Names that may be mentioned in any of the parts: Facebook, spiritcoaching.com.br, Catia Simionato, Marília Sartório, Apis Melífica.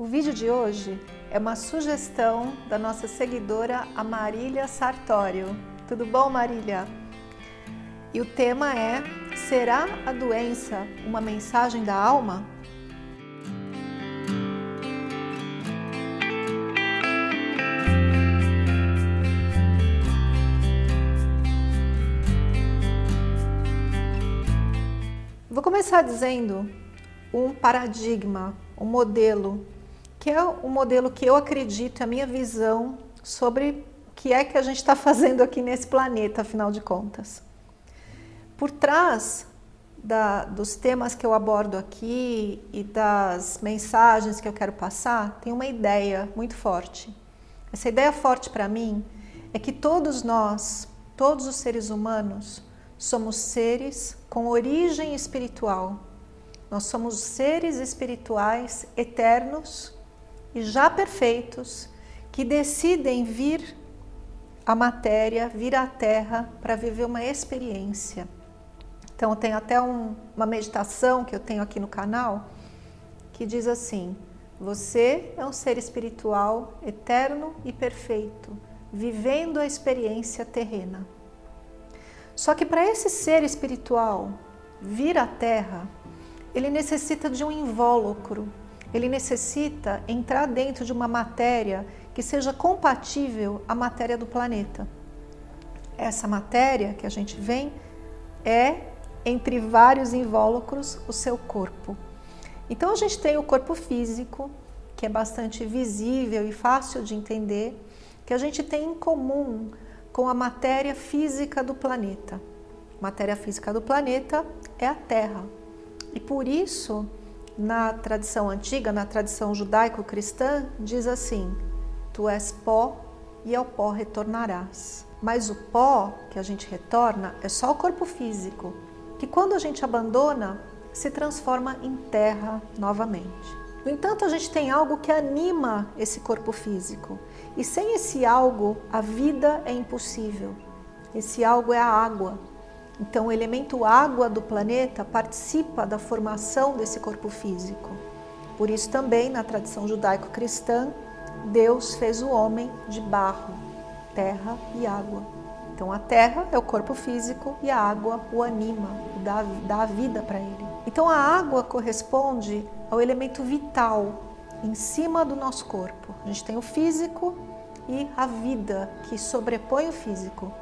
O vídeo de hoje é uma sugestão da nossa seguidora, a Marília Sartório. Tudo bom, Marília? E o tema é: será a doença uma mensagem da alma? Vou começar dizendo um paradigma, um modelo, que é o modelo que eu acredito, a minha visão sobre o que é que a gente está fazendo aqui nesse planeta, afinal de contas. Por trás dos temas que eu abordo aqui e das mensagens que eu quero passar, tem uma ideia muito forte. Essa ideia forte para mim é que todos nós, todos os seres humanos, somos seres com origem espiritual. Nós somos seres espirituais eternos e já perfeitos, que decidem vir à matéria, vir à Terra para viver uma experiência. Então tem até uma meditação que eu tenho aqui no canal, que diz assim: você é um ser espiritual eterno e perfeito, vivendo a experiência terrena. Só que para esse ser espiritual vir à Terra, ele necessita de um invólucro, ele necessita entrar dentro de uma matéria que seja compatível à matéria do planeta. Essa matéria que a gente vem é, entre vários invólucros, o seu corpo. Então a gente tem o corpo físico, que é bastante visível e fácil de entender, que a gente tem em comum com a matéria física do planeta. A matéria física do planeta é a Terra. E por isso, na tradição antiga, na tradição judaico-cristã, diz assim: tu és pó e ao pó retornarás. Mas o pó que a gente retorna é só o corpo físico, que quando a gente abandona, se transforma em terra novamente. No entanto, a gente tem algo que anima esse corpo físico. E sem esse algo, a vida é impossível. Esse algo é a água. Então, o elemento água do planeta participa da formação desse corpo físico. Por isso também, na tradição judaico-cristã, Deus fez o homem de barro, terra e água. Então, a terra é o corpo físico e a água o anima, dá a vida para ele. Então, a água corresponde ao elemento vital em cima do nosso corpo. A gente tem o físico e a vida que sobrepõe o físico.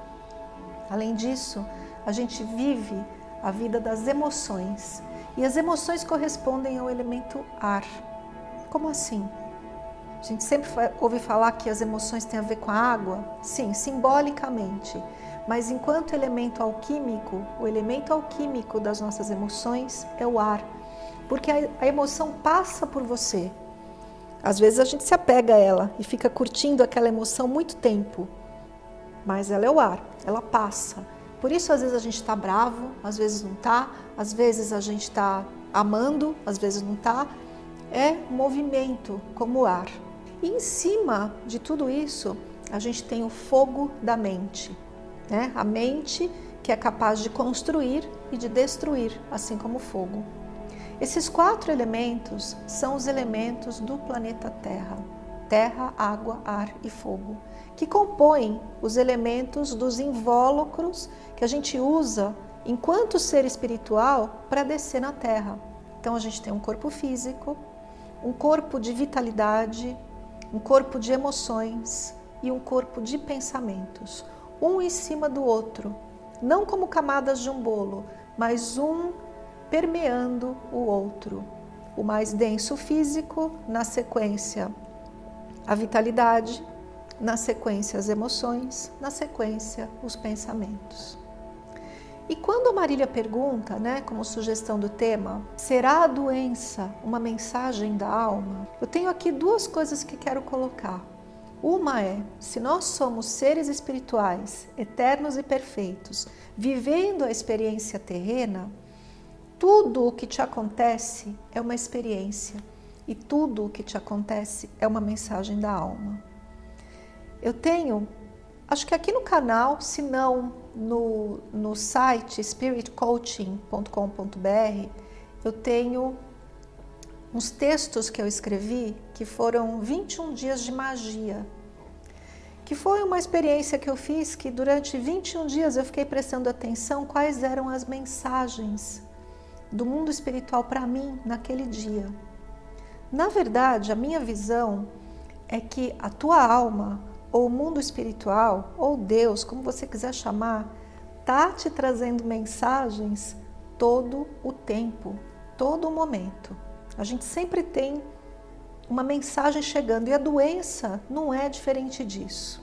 Além disso, a gente vive a vida das emoções, e as emoções correspondem ao elemento ar. Como assim? A gente sempre ouve falar que as emoções têm a ver com a água? Sim, simbolicamente, mas enquanto elemento alquímico, o elemento alquímico das nossas emoções é o ar, porque a emoção passa por você. Às vezes a gente se apega a ela e fica curtindo aquela emoção muito tempo, mas ela é o ar, ela passa. Por isso, às vezes a gente está bravo, às vezes não está, às vezes a gente está amando, às vezes não está. É movimento, como o ar. E em cima de tudo isso, a gente tem o fogo da mente, né? A mente que é capaz de construir e de destruir, assim como o fogo. Esses quatro elementos são os elementos do planeta Terra. Terra, água, ar e fogo, que compõem os elementos dos invólucros que a gente usa enquanto ser espiritual para descer na Terra. Então a gente tem um corpo físico, um corpo de vitalidade, um corpo de emoções e um corpo de pensamentos, um em cima do outro, não como camadas de um bolo, mas um permeando o outro. O mais denso físico, na sequência a vitalidade, na sequência as emoções, na sequência os pensamentos. E quando a Marília pergunta, né, como sugestão do tema, será a doença uma mensagem da alma? Eu tenho aqui duas coisas que quero colocar. Uma é: se nós somos seres espirituais, eternos e perfeitos, vivendo a experiência terrena, tudo o que te acontece é uma experiência. E tudo o que te acontece é uma mensagem da alma. Eu tenho, acho que aqui no canal, se não no site spiritcoaching.com.br, eu tenho uns textos que eu escrevi, que foram 21 dias de magia, que foi uma experiência que eu fiz, que durante 21 dias eu fiquei prestando atenção quais eram as mensagens do mundo espiritual para mim naquele dia. Na verdade, a minha visão é que a tua alma, ou o mundo espiritual, ou Deus, como você quiser chamar, está te trazendo mensagens todo o tempo, todo o momento. A gente sempre tem uma mensagem chegando, e a doença não é diferente disso.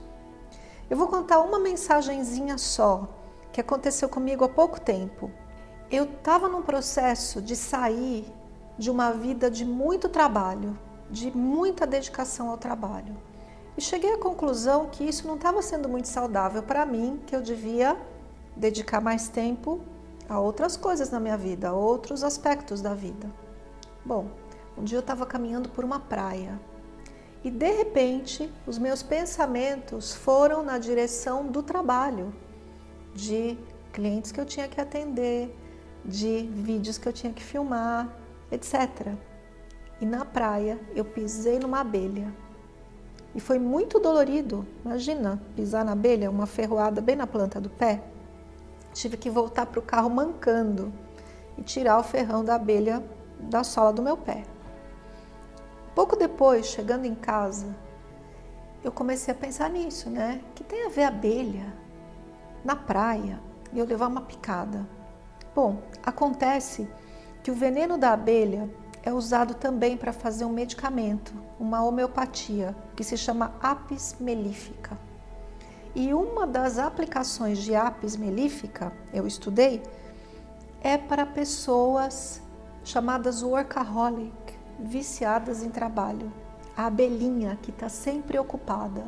Eu vou contar uma mensagenzinha só, que aconteceu comigo há pouco tempo. Eu estava num processo de sair de uma vida de muito trabalho, de muita dedicação ao trabalho. E cheguei à conclusão que isso não estava sendo muito saudável para mim, que eu devia dedicar mais tempo a outras coisas na minha vida, a outros aspectos da vida. Bom, um dia eu estava caminhando por uma praia e, de repente, os meus pensamentos foram na direção do trabalho, de clientes que eu tinha que atender, de vídeos que eu tinha que filmar, etc. E na praia eu pisei numa abelha e foi muito dolorido. Imagina, pisar na abelha, uma ferroada bem na planta do pé. Tive que voltar para o carro mancando e tirar o ferrão da abelha da sola do meu pé. Pouco depois, chegando em casa, eu comecei a pensar nisso, né? Que tem a ver abelha na praia e eu levar uma picada? Bom, acontece que o veneno da abelha é usado também para fazer um medicamento, uma homeopatia, que se chama Apis Melífica. E uma das aplicações de Apis Melífica, eu estudei, é para pessoas chamadas workaholic, viciadas em trabalho, a abelhinha que está sempre ocupada.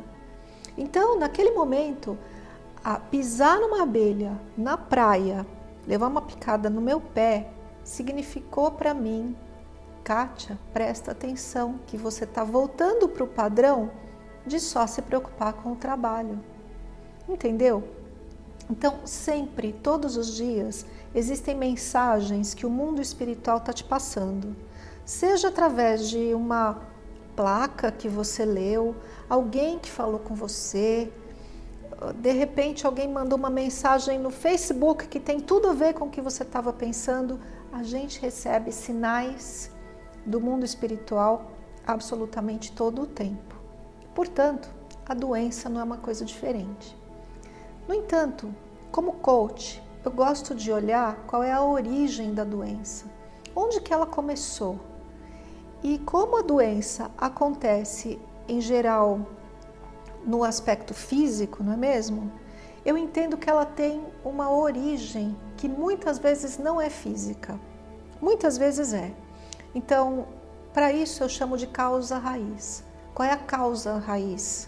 Então, naquele momento, a pisar numa abelha na praia, levar uma picada no meu pé, significou para mim: Kátia, presta atenção que você está voltando para o padrão de só se preocupar com o trabalho. Entendeu? Então, sempre, todos os dias, existem mensagens que o mundo espiritual está te passando. Seja através de uma placa que você leu, alguém que falou com você, de repente alguém mandou uma mensagem no Facebook que tem tudo a ver com o que você estava pensando. A gente recebe sinais do mundo espiritual absolutamente todo o tempo. Portanto, a doença não é uma coisa diferente. No entanto, como coach, eu gosto de olhar qual é a origem da doença, onde que ela começou. E como a doença acontece, em geral, no aspecto físico, não é mesmo? Eu entendo que ela tem uma origem que muitas vezes não é física, muitas vezes é. Então, para isso eu chamo de causa raiz. Qual é a causa raiz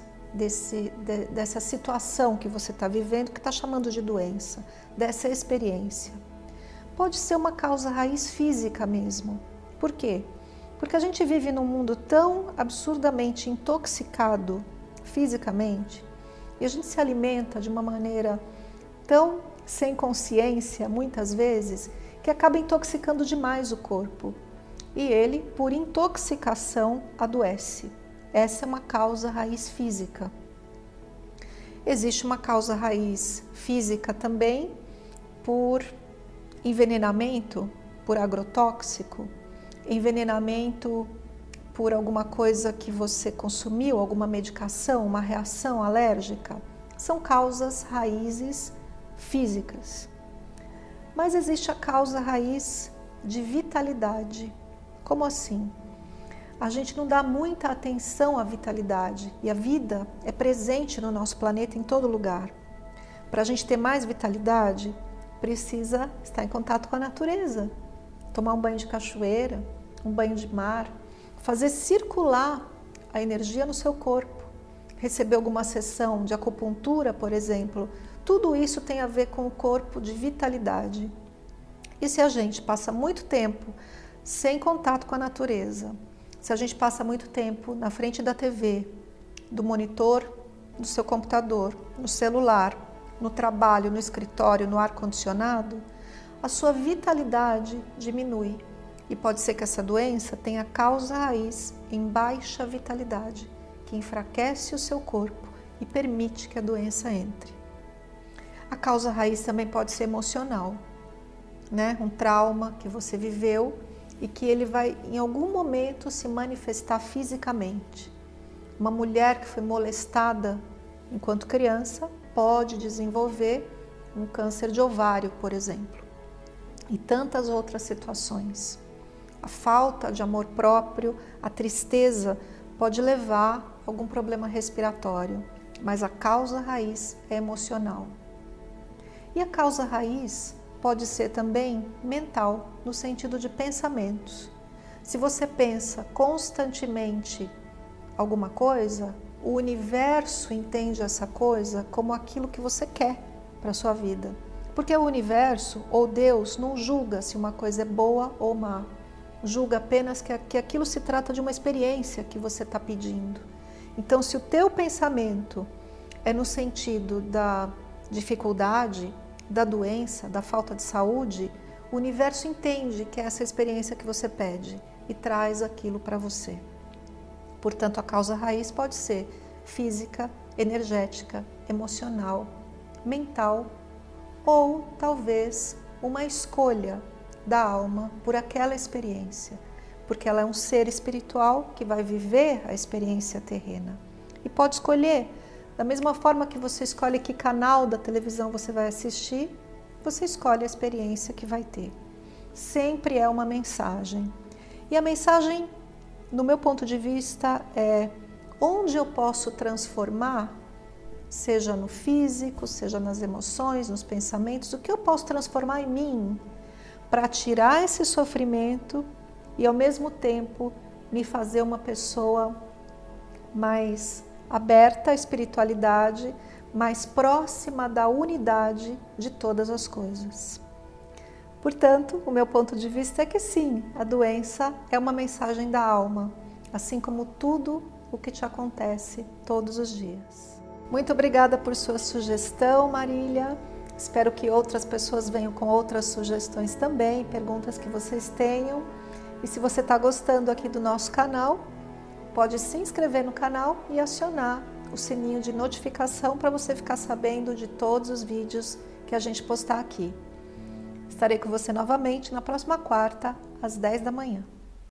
dessa situação que você está vivendo, que está chamando de doença, dessa experiência? Pode ser uma causa raiz física mesmo. Por quê? Porque a gente vive num mundo tão absurdamente intoxicado fisicamente e a gente se alimenta de uma maneira tão sem consciência, muitas vezes, que acaba intoxicando demais o corpo. E ele, por intoxicação, adoece. Essa é uma causa raiz física. Existe uma causa raiz física também por envenenamento, por agrotóxico, envenenamento por alguma coisa que você consumiu, alguma medicação, uma reação alérgica. São causas raízes físicas. Mas existe a causa raiz de vitalidade. Como assim? A gente não dá muita atenção à vitalidade, e a vida é presente no nosso planeta em todo lugar. Para a gente ter mais vitalidade, precisa estar em contato com a natureza, tomar um banho de cachoeira, um banho de mar, fazer circular a energia no seu corpo, receber alguma sessão de acupuntura, por exemplo. Tudo isso tem a ver com o corpo de vitalidade. E se a gente passa muito tempo sem contato com a natureza, se a gente passa muito tempo na frente da TV, do monitor, do seu computador, no celular, no trabalho, no escritório, no ar-condicionado, a sua vitalidade diminui. E pode ser que essa doença tenha causa raiz em baixa vitalidade, que enfraquece o seu corpo e permite que a doença entre. A causa raiz também pode ser emocional, né? Um trauma que você viveu e que ele vai em algum momento se manifestar fisicamente. Uma mulher que foi molestada enquanto criança pode desenvolver um câncer de ovário, por exemplo, e tantas outras situações. A falta de amor próprio, a tristeza pode levar a algum problema respiratório, mas a causa raiz é emocional. E a causa raiz pode ser também mental, no sentido de pensamentos. Se você pensa constantemente alguma coisa, o universo entende essa coisa como aquilo que você quer para a sua vida. Porque o universo ou Deus não julga se uma coisa é boa ou má. Julga apenas que aquilo se trata de uma experiência que você está pedindo. Então, se o teu pensamento é no sentido da dificuldade, da doença, da falta de saúde, o universo entende que é essa experiência que você pede e traz aquilo para você. Portanto, a causa raiz pode ser física, energética, emocional, mental ou talvez uma escolha da alma por aquela experiência, porque ela é um ser espiritual que vai viver a experiência terrena e pode escolher. Da mesma forma que você escolhe que canal da televisão você vai assistir, você escolhe a experiência que vai ter. Sempre é uma mensagem. E a mensagem, no meu ponto de vista, é onde eu posso transformar, seja no físico, seja nas emoções, nos pensamentos, o que eu posso transformar em mim para tirar esse sofrimento e, ao mesmo tempo, me fazer uma pessoa mais aberta à espiritualidade, mais próxima da unidade de todas as coisas. Portanto, o meu ponto de vista é que sim, a doença é uma mensagem da alma, assim como tudo o que te acontece todos os dias. Muito obrigada por sua sugestão, Marília. Espero que outras pessoas venham com outras sugestões também, perguntas que vocês tenham. E se você está gostando aqui do nosso canal, pode se inscrever no canal e acionar o sininho de notificação para você ficar sabendo de todos os vídeos que a gente postar aqui. Estarei com você novamente na próxima quarta, às 10 da manhã.